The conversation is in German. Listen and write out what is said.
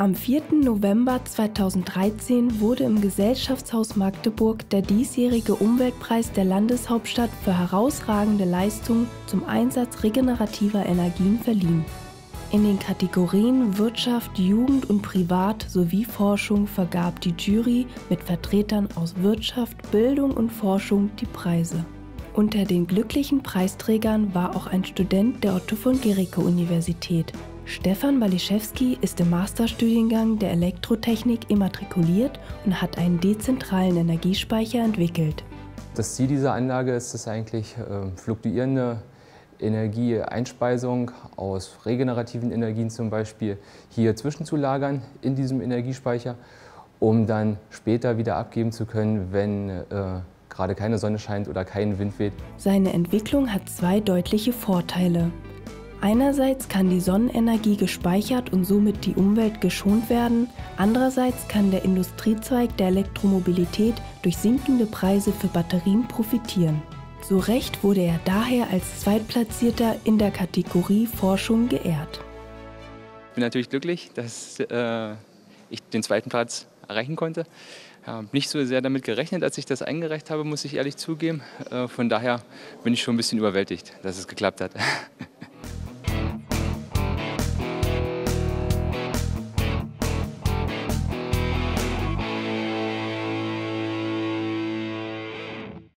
Am 4. November 2013 wurde im Gesellschaftshaus Magdeburg der diesjährige Umweltpreis der Landeshauptstadt für herausragende Leistungen zum Einsatz regenerativer Energien verliehen. In den Kategorien Wirtschaft, Jugend und Privat sowie Forschung vergab die Jury mit Vertretern aus Wirtschaft, Bildung und Forschung die Preise. Unter den glücklichen Preisträgern war auch ein Student der Otto-von-Guericke-Universität. Stephan Balischewski ist im Masterstudiengang der Elektrotechnik immatrikuliert und hat einen dezentralen Energiespeicher entwickelt. Das Ziel dieser Anlage ist es eigentlich, fluktuierende Energieeinspeisung aus regenerativen Energien zum Beispiel hier zwischenzulagern in diesem Energiespeicher, um dann später wieder abgeben zu können, wenn gerade keine Sonne scheint oder kein Wind weht. Seine Entwicklung hat zwei deutliche Vorteile. Einerseits kann die Sonnenenergie gespeichert und somit die Umwelt geschont werden, andererseits kann der Industriezweig der Elektromobilität durch sinkende Preise für Batterien profitieren. Zu Recht wurde er daher als Zweitplatzierter in der Kategorie Forschung geehrt. Ich bin natürlich glücklich, dass ich den zweiten Platz erreichen konnte. Ich habe nicht so sehr damit gerechnet, als ich das eingereicht habe, muss ich ehrlich zugeben. Von daher bin ich schon ein bisschen überwältigt, dass es geklappt hat.